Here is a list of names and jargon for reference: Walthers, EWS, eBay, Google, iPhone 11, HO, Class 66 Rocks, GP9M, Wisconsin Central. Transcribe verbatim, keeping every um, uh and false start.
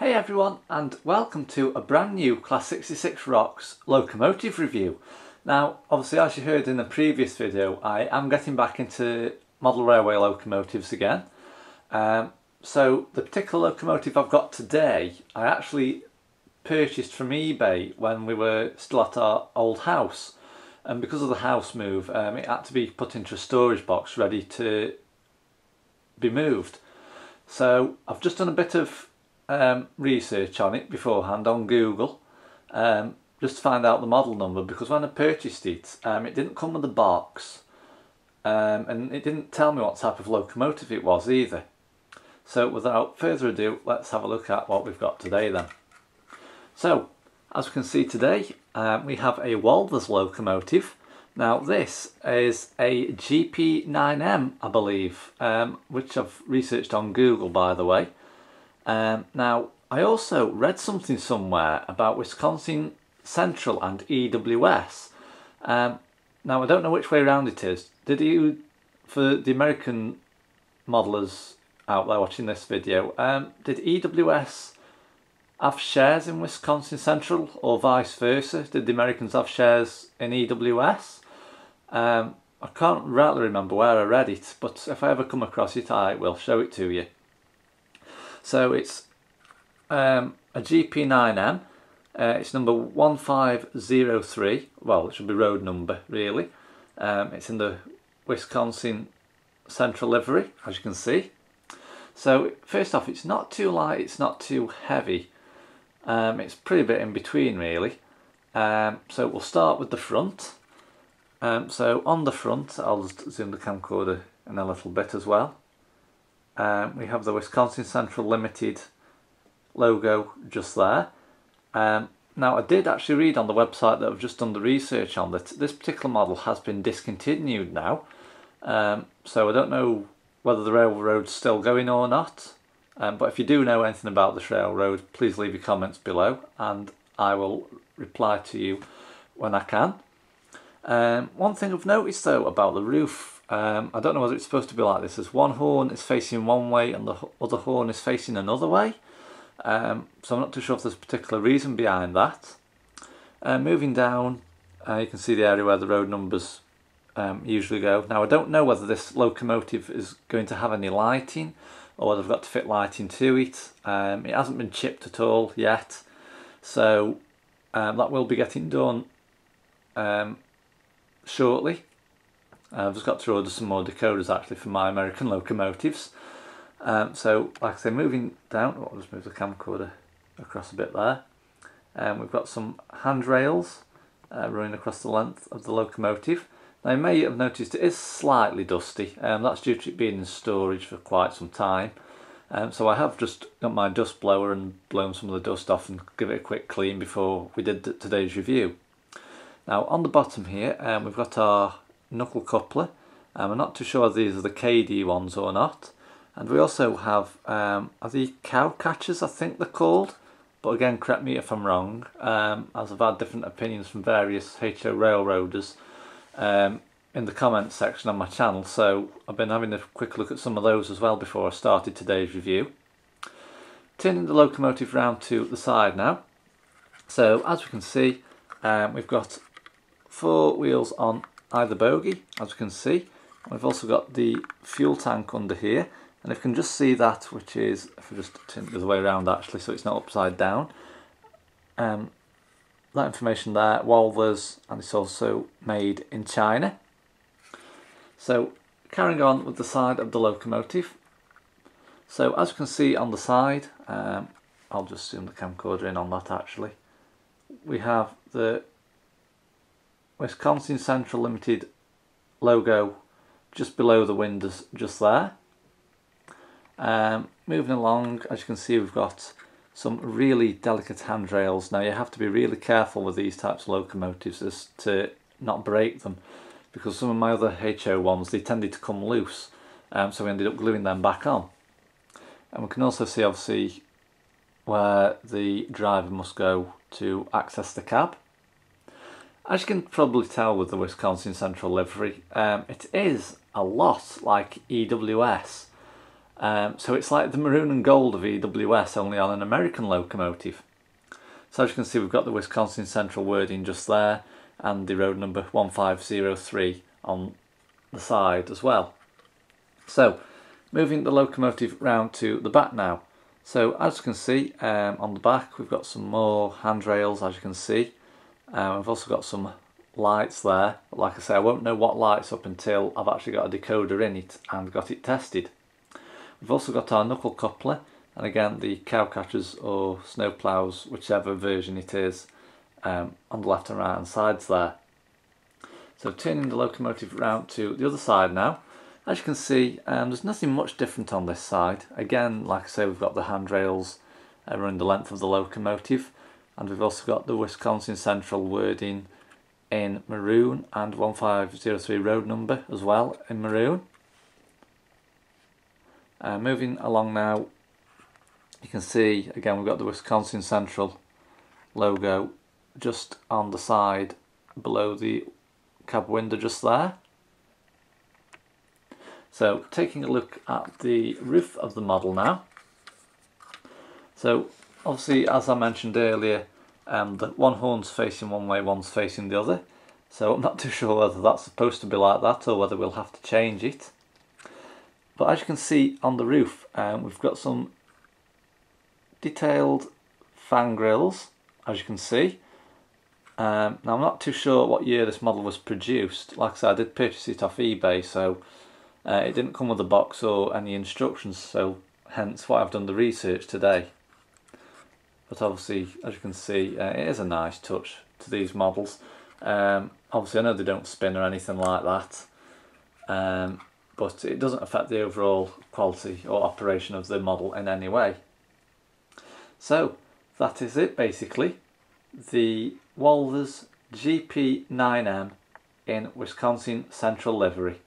Hey everyone, and welcome to a brand new Class sixty-six Rocks locomotive review. Now obviously, as you heard in the previous video, I am getting back into model railway locomotives again. Um, so the particular locomotive I've got today, I actually purchased from eBay when we were still at our old house, and because of the house move um, it had to be put into a storage box ready to be moved. So I've just done a bit of Um, research on it beforehand on Google, um, just to find out the model number, because when I purchased it um, it didn't come with a box, um, and it didn't tell me what type of locomotive it was either. So without further ado, let's have a look at what we've got today then. So as we can see today, um, we have a Walthers locomotive. Now this is a G P nine M, I believe, um, which I've researched on Google, by the way. Um, now, I also read something somewhere about Wisconsin Central and E W S. Um, now, I don't know which way around it is. Did you, for the American modelers out there watching this video, um, did E W S have shares in Wisconsin Central, or vice versa? Did the Americans have shares in E W S? Um, I can't rightly remember where I read it, but if I ever come across it, I will show it to you. So it's um, a G P nine M, uh, it's number one five zero three, well it should be road number really. Um, it's in the Wisconsin Central livery, as you can see. So first off, it's not too light, it's not too heavy, um, it's pretty bit in between really. Um, so we'll start with the front. Um, so on the front, I'll just zoom the camcorder in a little bit as well. Um, we have the Wisconsin Central Limited logo just there. Um, now I did actually read on the website that I've just done the research on that this particular model has been discontinued now. Um, so I don't know whether the railroad's still going or not. Um, but if you do know anything about this railroad, please leave your comments below and I will reply to you when I can. Um, one thing I've noticed though about the roof, Um, I don't know whether it's supposed to be like this, as one horn is facing one way and the other horn is facing another way. Um, so I'm not too sure if there's a particular reason behind that. Uh, moving down, uh, you can see the area where the road numbers um, usually go. Now I don't know whether this locomotive is going to have any lighting or whether I've got to fit lighting to it. Um, it hasn't been chipped at all yet, so um, that will be getting done um, shortly. Uh, I've just got to order some more decoders actually for my American locomotives. Um, so like I say, moving down, oh, I'll just move the camcorder across a bit there. Um, we've got some handrails uh, running across the length of the locomotive. Now you may have noticed it is slightly dusty, and um, that's due to it being in storage for quite some time. Um, so I have just got my dust blower and blown some of the dust off and give it a quick clean before we did today's review. Now on the bottom here, um, we've got our knuckle coupler. um, I'm not too sure these are the K D ones or not, and we also have um, are the cow catchers, I think they're called, but again correct me if I'm wrong, um, as I've had different opinions from various H O railroaders um, in the comments section on my channel, so I've been having a quick look at some of those as well before I started today's review. Turning the locomotive round to the side now, so as we can see um, we've got four wheels on either bogey, as you can see. We've also got the fuel tank under here, and if you can just see that, which is, if I just turn it the other way around actually so it's not upside down, um, that information there, Walthers, and it's also made in China. So carrying on with the side of the locomotive, so as you can see on the side, um, I'll just zoom the camcorder in on that actually, we have the Wisconsin Central Limited logo just below the windows just there. Um, moving along, as you can see, we've got some really delicate handrails. Now you have to be really careful with these types of locomotives as to not break them, because some of my other H O ones, they tended to come loose, um, so we ended up gluing them back on. And we can also see obviously where the driver must go to access the cab. As you can probably tell with the Wisconsin Central livery, um, it is a lot like E W S. Um, so it's like the maroon and gold of E W S, only on an American locomotive. So as you can see, we've got the Wisconsin Central wording just there, and the road number one five zero three on the side as well. So moving the locomotive round to the back now. So as you can see, um, on the back we've got some more handrails, as you can see. Um, we've also got some lights there, but like I say, I won't know what light's up until I've actually got a decoder in it and got it tested. We've also got our knuckle coupler, and again the cow catchers or snow ploughs, whichever version it is, um, on the left and right hand sides there. So turning the locomotive round to the other side now, as you can see, um, there's nothing much different on this side. Again, like I say, we've got the handrails uh, running the length of the locomotive, and we've also got the Wisconsin Central wording in maroon and one five zero three road number as well in maroon. Uh, moving along now, you can see again we've got the Wisconsin Central logo just on the side below the cab window just there. So taking a look at the roof of the model now. So obviously, as I mentioned earlier, um, the one horn's facing one way, one's facing the other. So I'm not too sure whether that's supposed to be like that or whether we'll have to change it. But as you can see on the roof, um, we've got some detailed fan grills, as you can see. Um, now I'm not too sure what year this model was produced. Like I said, I did purchase it off eBay, so uh, it didn't come with a box or any instructions, so hence why I've done the research today. But obviously, as you can see, uh, it is a nice touch to these models. Um, obviously I know they don't spin or anything like that. Um, but it doesn't affect the overall quality or operation of the model in any way. So that is it basically, the Walthers G P nine M in Wisconsin Central livery.